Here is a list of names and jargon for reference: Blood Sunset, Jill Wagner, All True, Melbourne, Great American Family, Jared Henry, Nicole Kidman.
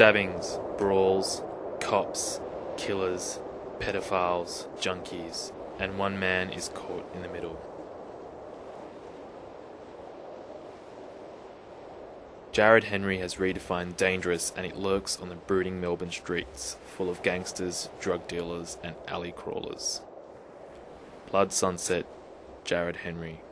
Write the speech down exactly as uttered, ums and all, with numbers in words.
Stabbings, brawls, cops, killers, pedophiles, junkies, and one man is caught in the middle. Jared Henry has redefined dangerous, and it lurks on the brooding Melbourne streets, full of gangsters, drug dealers and alley crawlers. Blood Sunset, Jared Henry.